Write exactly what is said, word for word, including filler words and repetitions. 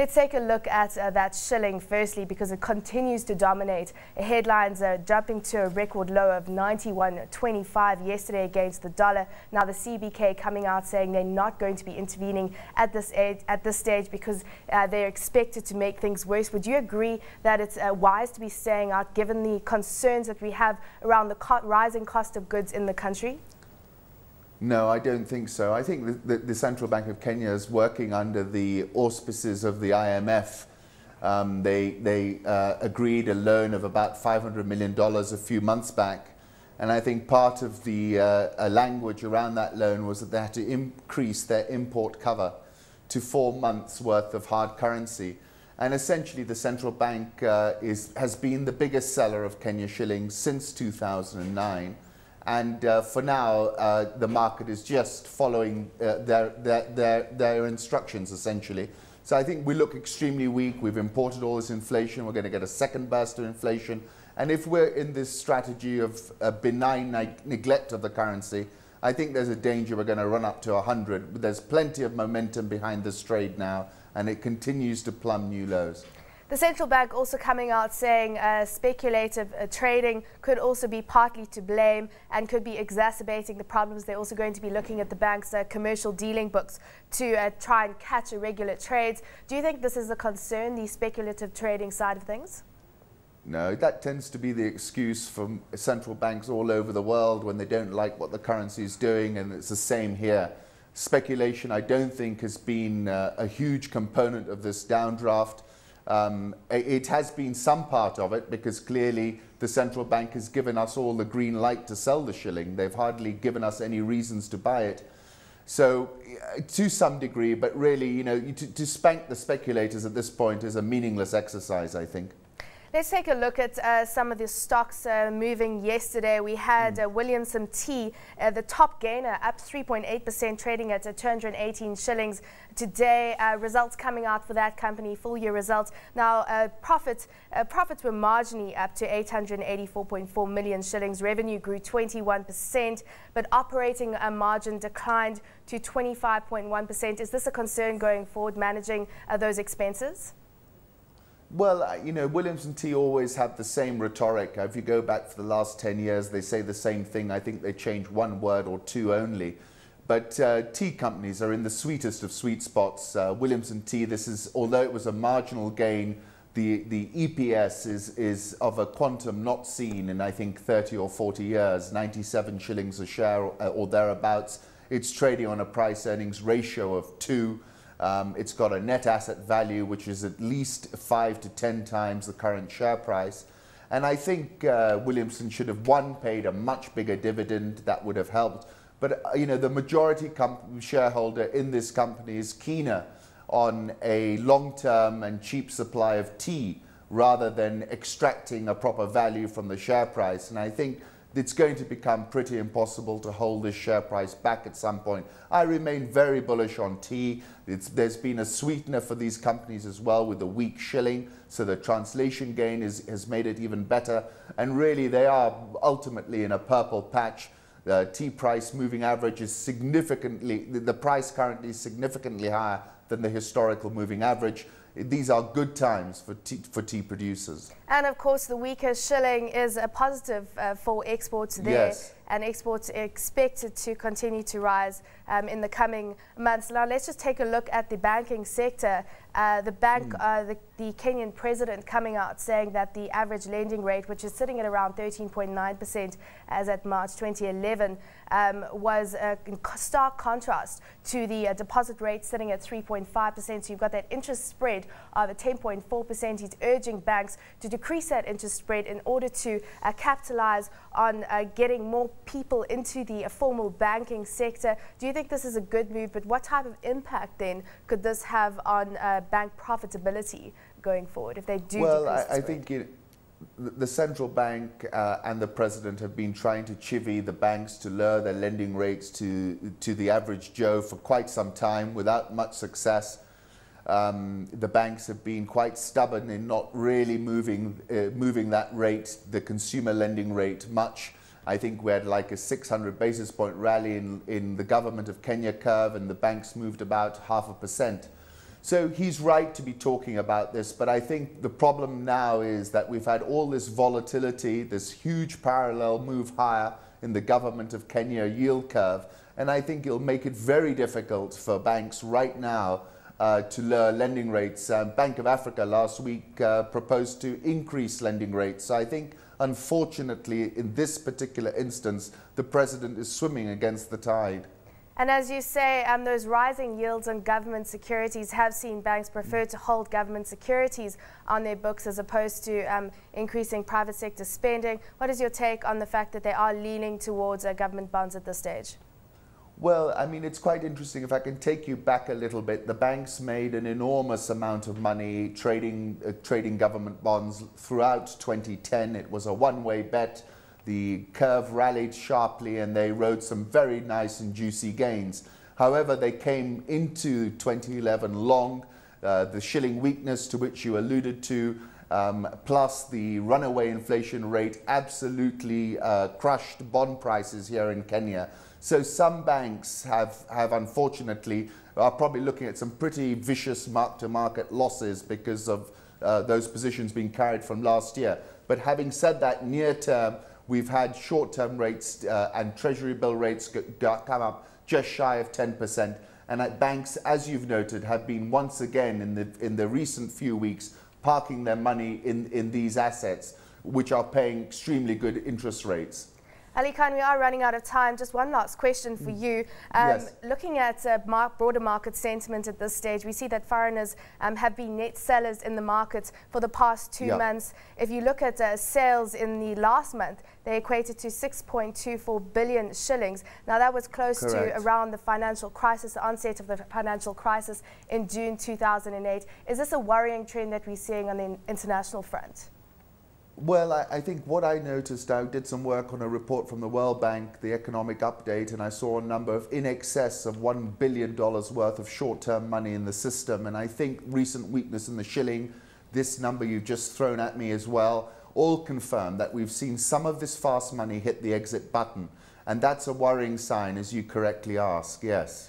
Let's take a look at uh, that shilling firstly, because it continues to dominate. Headlines are jumping to a record low of ninety-one twenty-five yesterday against the dollar. Now the C B K coming out saying they're not going to be intervening at this age, at this stage because uh, they're expected to make things worse. Would you agree that it's uh, wise to be staying out given the concerns that we have around the co rising cost of goods in the country? No, I don't think so. I think the, the, the Central Bank of Kenya is working under the auspices of the I M F. Um, they they uh, agreed a loan of about five hundred million dollars a few months back. And I think part of the uh, language around that loan was that they had to increase their import cover to four months' worth of hard currency. And essentially, the Central Bank uh, is, has been the biggest seller of Kenya shillings since two thousand nine. And uh, for now, uh, the market is just following uh, their, their, their, their instructions, essentially. So I think we look extremely weak. We've imported all this inflation. We're going to get a second burst of inflation. And if we're in this strategy of uh, benign neglect of the currency, I think there's a danger we're going to run up to one hundred. But there's plenty of momentum behind this trade now, and it continues to plumb new lows. The central bank also coming out saying uh, speculative uh, trading could also be partly to blame and could be exacerbating the problems. They're also going to be looking at the bank's uh, commercial dealing books to uh, try and catch irregular trades. Do you think this is a concern, the speculative trading side of things? No, that tends to be the excuse from central banks all over the world when they don't like what the currency is doing, and it's the same here. Speculation, I don't think, has been uh, a huge component of this downdraft. Um, it has been some part of it because clearly the central bank has given us all the green light to sell the shilling. They've hardly given us any reasons to buy it. So uh, to some degree, but really, you know, to, to spank the speculators at this point is a meaningless exercise, I think. Let's take a look at uh, some of the stocks uh, moving yesterday. We had uh, Williamson Tea, uh, the top gainer, up three point eight percent, trading at uh, two hundred eighteen shillings today. Uh, results coming out for that company, full year results. Now, uh, profits uh, profits were marginally up to eight hundred eighty-four point four million shillings. Revenue grew twenty-one percent, but operating uh, margin declined to twenty-five point one percent. Is this a concern going forward, managing uh, those expenses? Well, you know, Williamson Tea always have the same rhetoric. If you go back for the last ten years, they say the same thing. I think they change one word or two only. But uh, tea companies are in the sweetest of sweet spots. Uh, Williamson Tea, this is, although it was a marginal gain, the, the E P S is, is of a quantum not seen in, I think, thirty or forty years, ninety-seven shillings a share or, or thereabouts. It's trading on a price-earnings ratio of two. Um, it's got a net asset value which is at least five to ten times the current share price. And I think uh, Williamson should have, one, paid a much bigger dividend. That would have helped. But uh, you know, the majority shareholder in this company is keener on a long-term and cheap supply of tea rather than extracting a proper value from the share price. And I think it's going to become pretty impossible to hold this share price back at some point. I remain very bullish on tea. It's, there's been a sweetener for these companies as well with the weak shilling, so the translation gain is, has made it even better. And really, they are ultimately in a purple patch. The tea price moving average is significantly, the price currently is significantly higher than the historical moving average. These are good times for tea, for tea producers. And of course, the weaker shilling is a positive uh, for exports there. Yes. And exports are expected to continue to rise um, in the coming months. Now, let's just take a look at the banking sector. Uh, the bank, mm. uh, the, the Kenyan president coming out saying that the average lending rate, which is sitting at around thirteen point nine percent as at March twenty eleven, um, was uh, in stark contrast to the uh, deposit rate sitting at three point five percent. So you've got that interest spread of ten point four percent. He's urging banks to decrease that interest spread in order to uh, capitalize on uh, getting more people into the uh, formal banking sector. Do you think this is a good move? But what type of impact then could this have on uh, bank profitability going forward if they do? Well, I, I think it, the central bank uh, and the president have been trying to chivvy the banks to lower their lending rates to to the average Joe for quite some time without much success. Um, the banks have been quite stubborn in not really moving uh, moving that rate, the consumer lending rate, much. I think we had like a six hundred basis point rally in, in the government of Kenya curve, and the banks moved about half a percent. So he's right to be talking about this, but I think the problem now is that we've had all this volatility, this huge parallel move higher in the government of Kenya yield curve, and I think it'll make it very difficult for banks right now uh, to lower lending rates. Uh, Bank of Africa last week uh, proposed to increase lending rates. So I think, unfortunately, in this particular instance, the president is swimming against the tide. And as you say, um, those rising yields on government securities have seen banks prefer to hold government securities on their books as opposed to um, increasing private sector spending. What is your take on the fact that they are leaning towards uh, government bonds at this stage? Well, I mean, it's quite interesting. If I can take you back a little bit, the banks made an enormous amount of money trading, uh, trading government bonds throughout twenty ten. It was a one-way bet. The curve rallied sharply and they rode some very nice and juicy gains. However, they came into twenty eleven long. Uh, the shilling weakness to which you alluded to, um, plus the runaway inflation rate absolutely uh, crushed bond prices here in Kenya. So some banks have, have unfortunately, are probably looking at some pretty vicious mark-to-market losses because of uh, those positions being carried from last year. But having said that, near term, we've had short-term rates uh, and treasury bill rates go, go, come up just shy of ten percent. And at banks, as you've noted, have been once again in the, in the recent few weeks parking their money in, in these assets, which are paying extremely good interest rates. Ali Khan, we are running out of time. Just one last question for you. Um, yes. Looking at uh, mar broader market sentiment at this stage, we see that foreigners um, have been net sellers in the market for the past two yep. months. If you look at uh, sales in the last month, they equated to six point two four billion shillings. Now, that was close Correct. to around the financial crisis, the onset of the financial crisis in June two thousand eight. Is this a worrying trend that we're seeing on the international front? Well, I, I think what I noticed, I did some work on a report from the World Bank, the economic update, and I saw a number of in excess of one billion dollars worth of short-term money in the system. And I think recent weakness in the shilling, this number you've just thrown at me as well, all confirm that we've seen some of this fast money hit the exit button. And that's a worrying sign, as you correctly ask, yes.